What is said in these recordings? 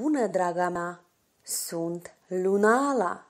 bună, draga mea! Sunt Lunaala!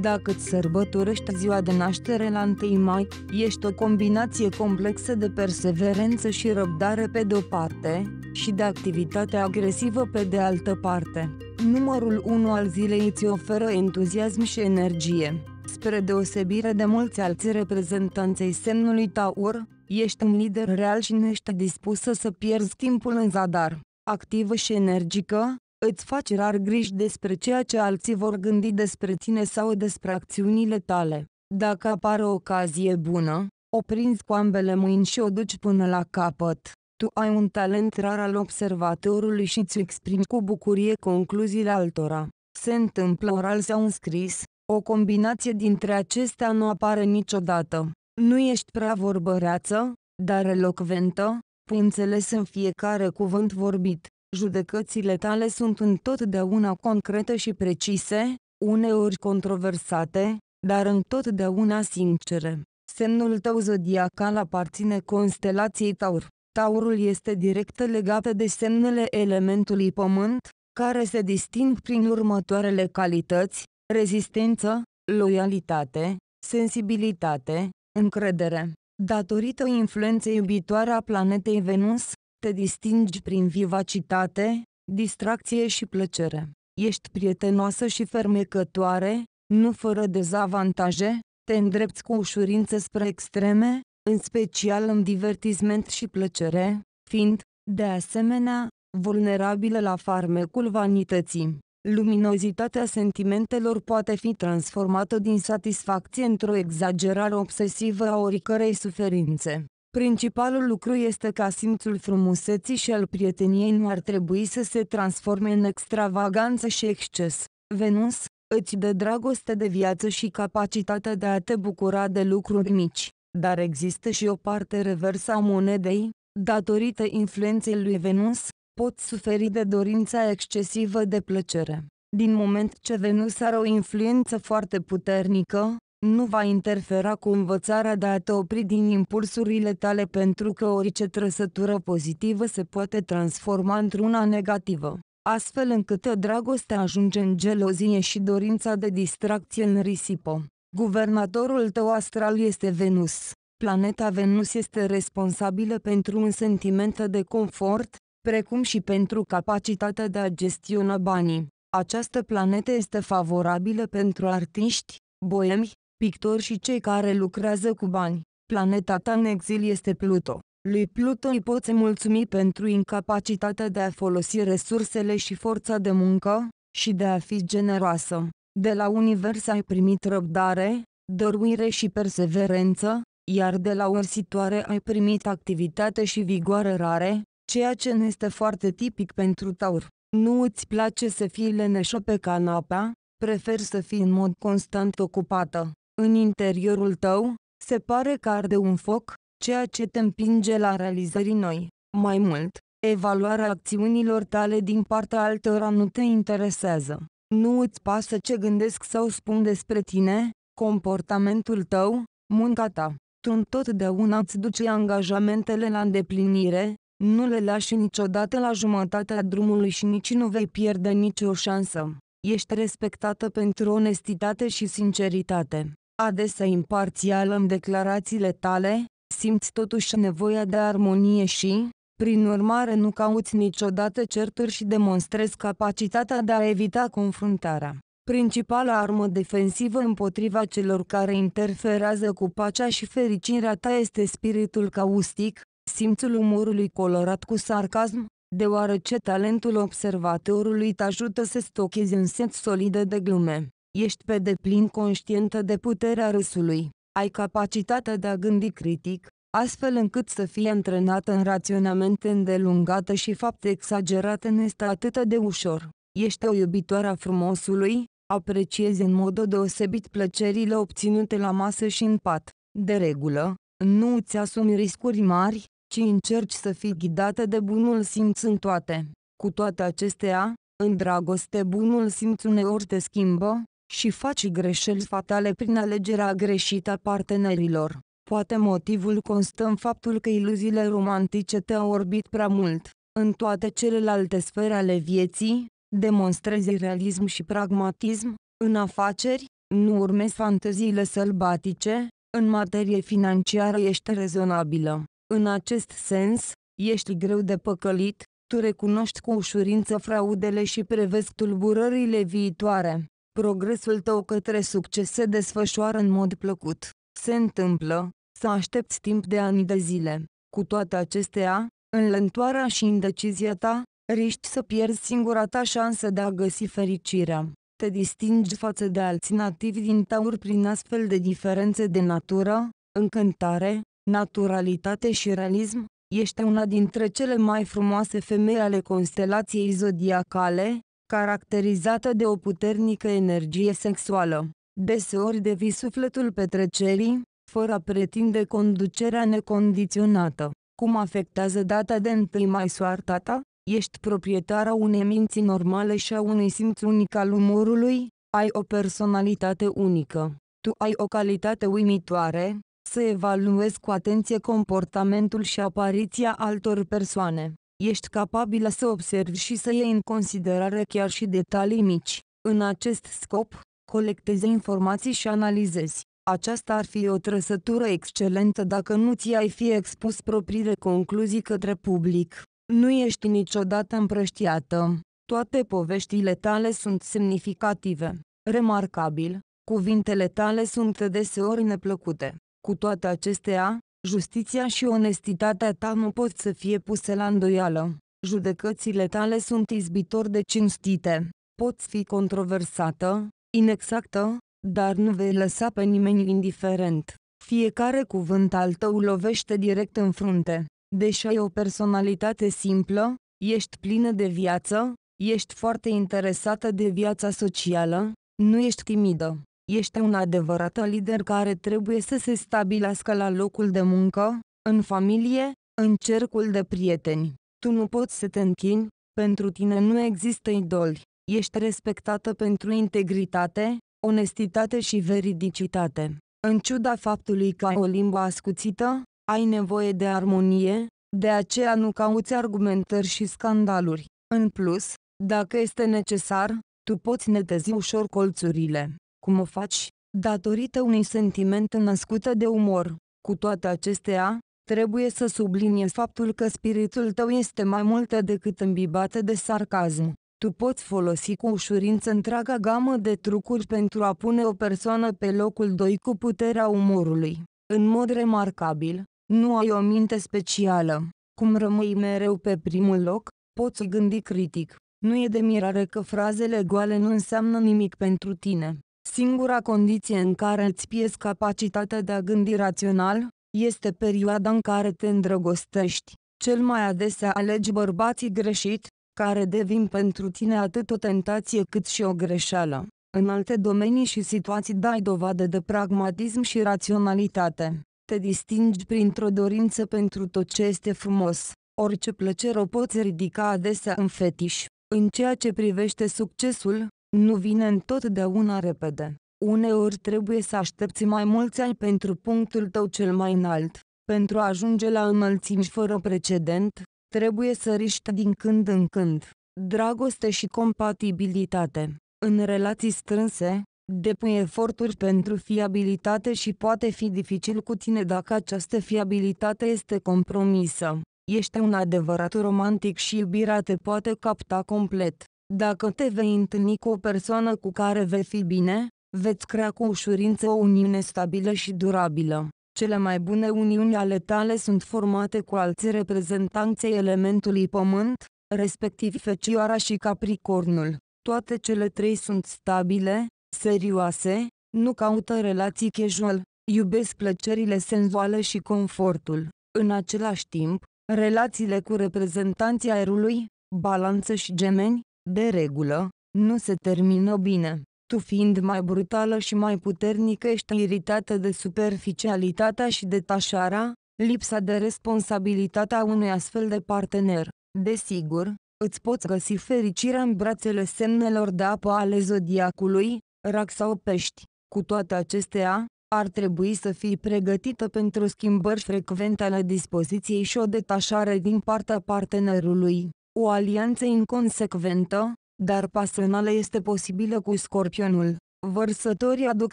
Dacă îți sărbătorești ziua de naștere la 1 mai, ești o combinație complexă de perseverență și răbdare pe de-o parte, și de activitate agresivă pe de altă parte. Numărul 1 al zilei îți oferă entuziasm și energie. Spre deosebire de mulți alți reprezentanței semnului Taur, ești un lider real și nu ești dispusă să pierzi timpul în zadar. Activă și energică, îți faci rar griji despre ceea ce alții vor gândi despre tine sau despre acțiunile tale. Dacă apare o ocazie bună, o prinzi cu ambele mâini și o duci până la capăt. Tu ai un talent rar al observatorului și îți exprimi cu bucurie concluziile altora. Se întâmplă oral sau în scris, o combinație dintre acestea nu apare niciodată. Nu ești prea vorbăreață, dar elocventă, pui înțeles în fiecare cuvânt vorbit. Judecățile tale sunt întotdeauna concrete și precise, uneori controversate, dar întotdeauna sincere. Semnul tău zodiacal aparține constelației Taur. Taurul este direct legat de semnele elementului Pământ, care se disting prin următoarele calități: rezistență, loialitate, sensibilitate, încredere. Datorită influenței iubitoare a planetei Venus, te distingi prin vivacitate, distracție și plăcere. Ești prietenoasă și fermecătoare, nu fără dezavantaje, te îndrepți cu ușurință spre extreme, în special în divertisment și plăcere, fiind, de asemenea, vulnerabilă la farmecul vanității. Luminozitatea sentimentelor poate fi transformată din satisfacție într-o exagerare obsesivă a oricărei suferințe. Principalul lucru este ca simțul frumuseții și al prieteniei nu ar trebui să se transforme în extravaganță și exces. Venus îți dă dragoste de viață și capacitatea de a te bucura de lucruri mici, dar există și o parte reversă a monedei. Datorită influenței lui Venus, poți suferi de dorința excesivă de plăcere. Din moment ce Venus are o influență foarte puternică, nu va interfera cu învățarea de a te opri din impulsurile tale, pentru că orice trăsătură pozitivă se poate transforma într-una negativă, astfel încât dragostea ajunge în gelozie și dorința de distracție în risipă. Guvernatorul tău astral este Venus. Planeta Venus este responsabilă pentru un sentiment de confort, precum și pentru capacitatea de a gestiona banii. Această planetă este favorabilă pentru artiști, boemi, pictori și cei care lucrează cu bani. Planeta ta în exil este Pluto. Lui Pluto îi poți mulțumi pentru incapacitatea de a folosi resursele și forța de muncă, și de a fi generoasă. De la univers ai primit răbdare, dăruire și perseverență, iar de la orsitoare ai primit activitate și vigoare rare, ceea ce nu este foarte tipic pentru Taur. Nu îți place să fii leneșă pe canapea, preferi să fii în mod constant ocupată. În interiorul tău, se pare că arde un foc, ceea ce te împinge la realizări noi. Mai mult, evaluarea acțiunilor tale din partea altora nu te interesează. Nu îți pasă ce gândesc sau spun despre tine, comportamentul tău, munca ta. Tu întotdeauna îți duci angajamentele la îndeplinire, nu le lași niciodată la jumătatea drumului și nici nu vei pierde nicio șansă. Ești respectată pentru onestitate și sinceritate. Adesea imparțială în declarațiile tale, simți totuși nevoia de armonie și, prin urmare, nu cauți niciodată certuri și demonstrezi capacitatea de a evita confruntarea. Principala armă defensivă împotriva celor care interferează cu pacea și fericirea ta este spiritul caustic, simțul umorului colorat cu sarcasm, deoarece talentul observatorului te ajută să stochezi în set solide de glume. Ești pe deplin conștientă de puterea râsului. Ai capacitatea de a gândi critic, astfel încât să fie antrenată în raționamente îndelungate și fapte exagerate nu este atât de ușor. Ești o iubitoare a frumosului, apreciezi în mod deosebit plăcerile obținute la masă și în pat. De regulă, nu îți asumi riscuri mari, ci încerci să fii ghidată de bunul simț în toate. Cu toate acestea, în dragoste bunul simț uneori te schimbă, și faci greșeli fatale prin alegerea greșită a partenerilor. Poate motivul constă în faptul că iluziile romantice te-au orbit prea mult. În toate celelalte sfere ale vieții, demonstrezi realism și pragmatism, în afaceri, nu urmezi fanteziile sălbatice, în materie financiară ești rezonabilă. În acest sens, ești greu de păcălit, tu recunoști cu ușurință fraudele și prevezi tulburările viitoare. Progresul tău către succes se desfășoară în mod plăcut. Se întâmplă să aștepți timp de ani de zile. Cu toate acestea, în lăntoarea și indecizia ta, riști să pierzi singura ta șansă de a găsi fericirea. Te distingi față de alți nativi din Taur prin astfel de diferențe de natură, încântare, naturalitate și realism. Ești una dintre cele mai frumoase femei ale constelației zodiacale, caracterizată de o puternică energie sexuală. Deseori devii sufletul petrecerii, fără a pretinde conducerea necondiționată. Cum afectează data de 1 mai soarta ta? Ești proprietara unei minți normale și a unui simț unic al umorului, ai o personalitate unică. Tu ai o calitate uimitoare, să evaluezi cu atenție comportamentul și apariția altor persoane. Ești capabilă să observi și să iei în considerare chiar și detalii mici. În acest scop, colectezi informații și analizezi. Aceasta ar fi o trăsătură excelentă dacă nu ți-ai fi expus propriile concluzii către public. Nu ești niciodată împrăștiată. Toate poveștile tale sunt semnificative. Remarcabil, cuvintele tale sunt deseori neplăcute. Cu toate acestea, justiția și onestitatea ta nu pot să fie puse la îndoială. Judecățile tale sunt izbitor de cinstite. Poți fi controversată, inexactă, dar nu vei lăsa pe nimeni indiferent. Fiecare cuvânt al tău lovește direct în frunte. Deși ai o personalitate simplă, ești plină de viață, ești foarte interesată de viața socială, nu ești timidă. Ești un adevărat lider care trebuie să se stabilească la locul de muncă, în familie, în cercul de prieteni. Tu nu poți să te închini, pentru tine nu există idoli. Ești respectată pentru integritate, onestitate și veridicitate. În ciuda faptului că ai o limbă ascuțită, ai nevoie de armonie, de aceea nu cauți argumentări și scandaluri. În plus, dacă este necesar, tu poți netezi ușor colțurile. Cum o faci? Datorită unui sentiment născut de umor. Cu toate acestea, trebuie să subliniezi faptul că spiritul tău este mai mult decât îmbibat de sarcasm. Tu poți folosi cu ușurință întreaga gamă de trucuri pentru a pune o persoană pe locul 2 cu puterea umorului. În mod remarcabil, nu ai o minte specială. Cum rămâi mereu pe primul loc, poți gândi critic. Nu e de mirare că frazele goale nu înseamnă nimic pentru tine. Singura condiție în care îți pierzi capacitatea de a gândi rațional, este perioada în care te îndrăgostești. Cel mai adesea alegi bărbații greșit, care devin pentru tine atât o tentație cât și o greșeală. În alte domenii și situații dai dovadă de pragmatism și raționalitate. Te distingi printr-o dorință pentru tot ce este frumos. Orice plăcere o poți ridica adesea în fetiș. În ceea ce privește succesul, nu vine întotdeauna repede. Uneori trebuie să aștepți mai mulți ani pentru punctul tău cel mai înalt. Pentru a ajunge la înălțimi fără precedent, trebuie să riști din când în când. Dragoste și compatibilitate. În relații strânse, depui eforturi pentru fiabilitate și poate fi dificil cu tine dacă această fiabilitate este compromisă. Ești un adevărat romantic și iubirea te poate capta complet. Dacă te vei întâlni cu o persoană cu care vei fi bine, veți crea cu ușurință o uniune stabilă și durabilă. Cele mai bune uniuni ale tale sunt formate cu alți reprezentanți ai elementului pământ, respectiv Fecioara și Capricornul. Toate cele 3 sunt stabile, serioase, nu caută relații casual, iubesc plăcerile senzuale și confortul. În același timp, relațiile cu reprezentanții aerului, balanță și gemeni, de regulă, nu se termină bine. Tu fiind mai brutală și mai puternică ești iritată de superficialitatea și detașarea, lipsa de responsabilitate a unui astfel de partener. Desigur, îți poți găsi fericirea în brațele semnelor de apă ale zodiacului, rac sau pești. Cu toate acestea, Ar trebui să fii pregătită pentru schimbări frecvente ale dispoziției și o detașare din partea partenerului. O alianță inconsecventă, dar pasională este posibilă cu Scorpionul. Vărsătorii aduc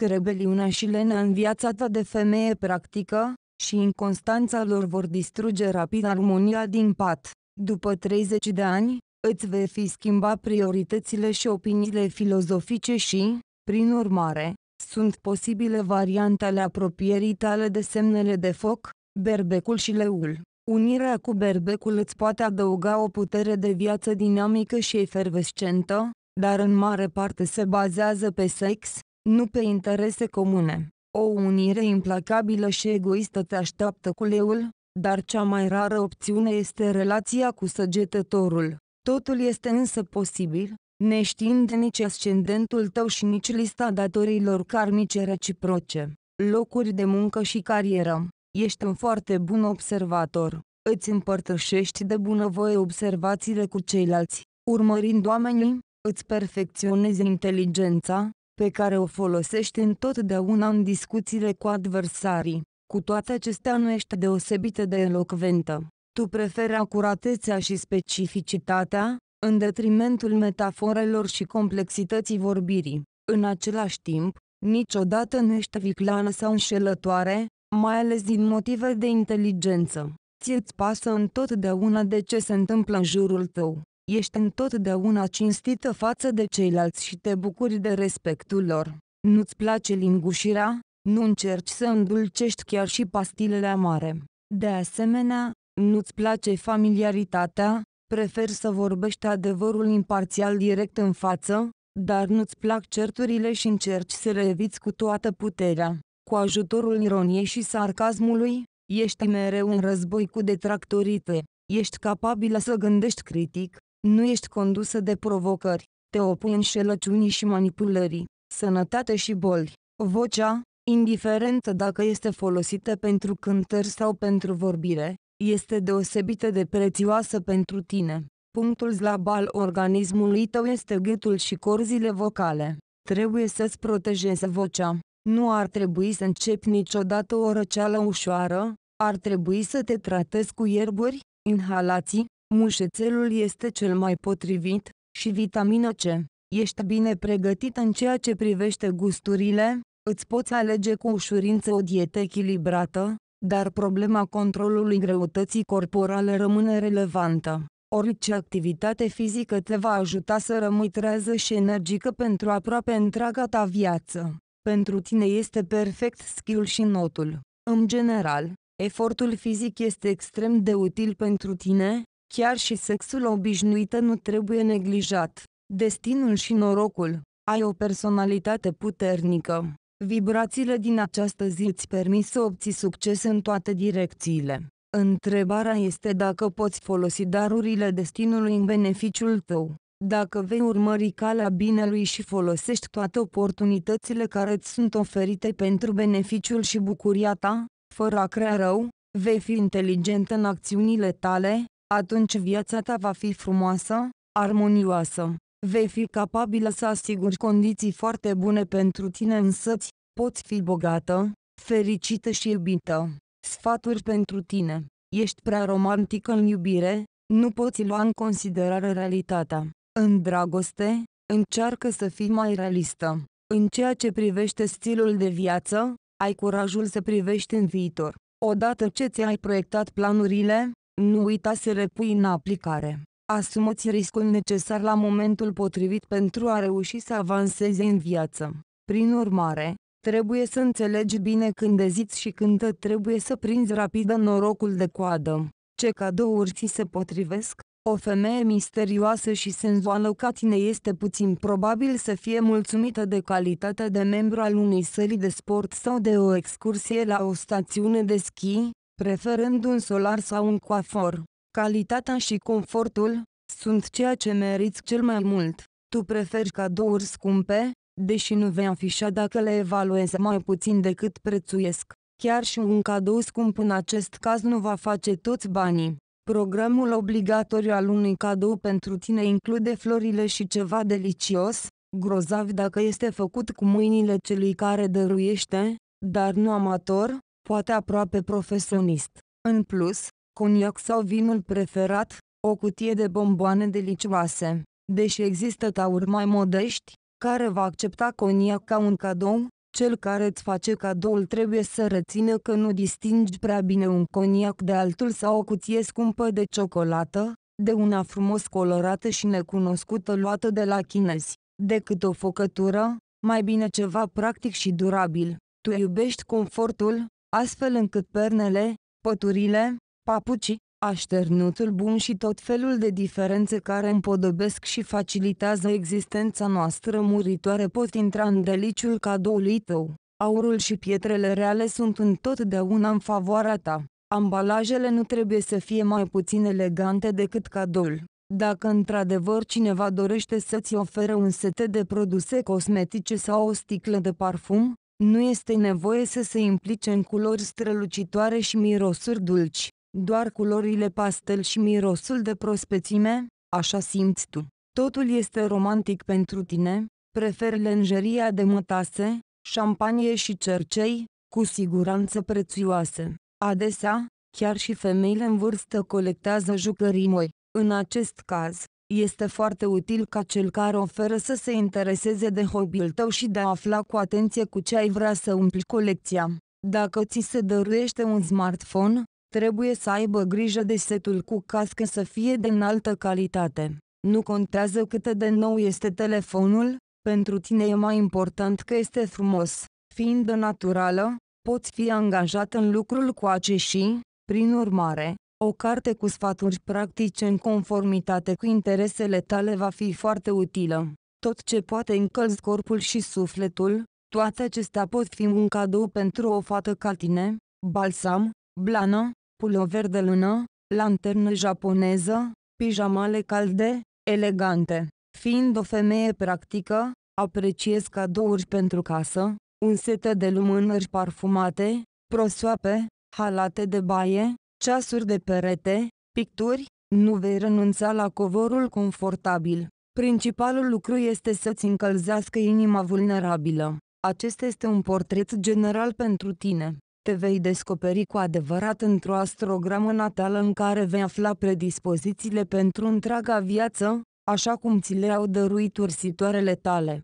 rebeliunea și lenea în viața ta de femeie practică, și inconstanța lor vor distruge rapid armonia din pat. După 30 de ani, îți vei fi schimbat prioritățile și opiniile filozofice și, prin urmare, sunt posibile variante ale apropierii tale de semnele de foc, berbecul și leul. Unirea cu berbecul îți poate adăuga o putere de viață dinamică și efervescentă, dar în mare parte se bazează pe sex, nu pe interese comune. O unire implacabilă și egoistă te așteaptă cu leul, dar cea mai rară opțiune este relația cu săgetătorul. Totul este însă posibil, neștiind nici ascendentul tău și nici lista datorilor karmice reciproce. Locuri de muncă și carieră. Ești un foarte bun observator. Îți împărtășești de bunăvoie observațiile cu ceilalți. Urmărind oamenii, îți perfecționezi inteligența, pe care o folosești întotdeauna în discuțiile cu adversarii. Cu toate acestea nu ești deosebită de elocventă. Tu preferi acuratețea și specificitatea, în detrimentul metaforelor și complexității vorbirii. În același timp, niciodată nu ești vicleană sau înșelătoare, mai ales din motive de inteligență. Ți-ți pasă întotdeauna de ce se întâmplă în jurul tău. Ești întotdeauna cinstită față de ceilalți și te bucuri de respectul lor. Nu-ți place lingușirea, nu încerci să îndulcești chiar și pastilele amare. De asemenea, nu-ți place familiaritatea, preferi să vorbești adevărul imparțial direct în față, dar nu-ți plac certurile și încerci să le eviți cu toată puterea. Cu ajutorul ironiei și sarcasmului, ești mereu în război cu detractorii tăi. Ești capabilă să gândești critic, nu ești condusă de provocări, te opui înșelăciunii și manipulării. Sănătate și boli. Vocea, indiferent dacă este folosită pentru cântări sau pentru vorbire, este deosebită de prețioasă pentru tine. Punctul slab al organismului tău este gâtul și corzile vocale. Trebuie să-ți protejezi vocea. Nu ar trebui să începi niciodată o răceală ușoară, ar trebui să te tratezi cu ierburi, inhalații, mușețelul este cel mai potrivit, și vitamina C. Ești bine pregătit în ceea ce privește gusturile, îți poți alege cu ușurință o dietă echilibrată, dar problema controlului greutății corporale rămâne relevantă. Orice activitate fizică te va ajuta să rămâi trează și energică pentru aproape întreaga ta viață. Pentru tine este perfect skill și notul. În general, efortul fizic este extrem de util pentru tine, chiar și sexul obișnuit nu trebuie neglijat. Destinul și norocul. Ai o personalitate puternică. Vibrațiile din această zi îți permit să obții succes în toate direcțiile. Întrebarea este dacă poți folosi darurile destinului în beneficiul tău. Dacă vei urmări calea binelui și folosești toate oportunitățile care îți sunt oferite pentru beneficiul și bucuria ta, fără a crea rău, vei fi inteligent în acțiunile tale, atunci viața ta va fi frumoasă, armonioasă. Vei fi capabilă să asiguri condiții foarte bune pentru tine însăți, poți fi bogată, fericită și iubită. Sfaturi pentru tine. Ești prea romantică în iubire, nu poți lua în considerare realitatea. În dragoste, încearcă să fii mai realistă. În ceea ce privește stilul de viață, ai curajul să privești în viitor. Odată ce ți-ai proiectat planurile, nu uita să le pui în aplicare. Asumă-ți riscul necesar la momentul potrivit pentru a reuși să avansezi în viață. Prin urmare, trebuie să înțelegi bine când eziți și când trebuie să prinzi rapid norocul de coadă. Ce cadouri ți se potrivesc? O femeie misterioasă și senzuală ca tine este puțin probabil să fie mulțumită de calitatea de membru al unei săli de sport sau de o excursie la o stațiune de schi, preferând un solar sau un coafor. Calitatea și confortul sunt ceea ce meriți cel mai mult. Tu preferi cadouri scumpe, deși nu vei afișa dacă le evaluezi mai puțin decât prețuiesc. Chiar și un cadou scump în acest caz nu va face toți banii. Programul obligatoriu al unui cadou pentru tine include florile și ceva delicios, grozav dacă este făcut cu mâinile celui care dăruiește, dar nu amator, poate aproape profesionist. În plus, coniac sau vinul preferat, o cutie de bomboane delicioase. Deși există tauri mai modești, care va accepta coniac ca un cadou, cel care îți face cadoul trebuie să rețină că nu distingi prea bine un coniac de altul sau o cutie scumpă de ciocolată, de una frumos colorată și necunoscută luată de la chinezi, decât o focătură, mai bine ceva practic și durabil. Tu iubești confortul, astfel încât pernele, păturile, papucii, așternutul bun și tot felul de diferențe care împodobesc și facilitează existența noastră muritoare pot intra în deliciul cadoului tău. Aurul și pietrele reale sunt întotdeauna în favoarea ta. Ambalajele nu trebuie să fie mai puțin elegante decât cadoul. Dacă într-adevăr cineva dorește să-ți ofere un set de produse cosmetice sau o sticlă de parfum, nu este nevoie să se implice în culori strălucitoare și mirosuri dulci. Doar culorile pastel și mirosul de prospețime, așa simți tu. Totul este romantic pentru tine, preferi lenjeria de mătase, șampanie și cercei, cu siguranță prețioase. Adesea, chiar și femeile în vârstă colectează jucării moi. În acest caz, este foarte util ca cel care oferă să se intereseze de hobby-ul tău și de a afla cu atenție cu ce ai vrea să umpli colecția. Dacă ți se dăruiește un smartphone, trebuie să aibă grijă de setul cu cască să fie de înaltă calitate. Nu contează cât de nou este telefonul, pentru tine e mai important că este frumos. Fiind naturală, poți fi angajat în lucrul cu aceștia, prin urmare, o carte cu sfaturi practice în conformitate cu interesele tale va fi foarte utilă. Tot ce poate încălzi corpul și sufletul, toate acestea pot fi un cadou pentru o fată ca tine, balsam, blană, pulover de lână, lanternă japoneză, pijamale calde, elegante. Fiind o femeie practică, apreciez cadouri pentru casă, un set de lumânări parfumate, prosoape, halate de baie, ceasuri de perete, picturi, nu vei renunța la covorul confortabil. Principalul lucru este să-ți încălzească inima vulnerabilă. Acesta este un portret general pentru tine. Te vei descoperi cu adevărat într-o astrogramă natală în care vei afla predispozițiile pentru întreaga viață, așa cum ți le-au dăruit ursitoarele tale.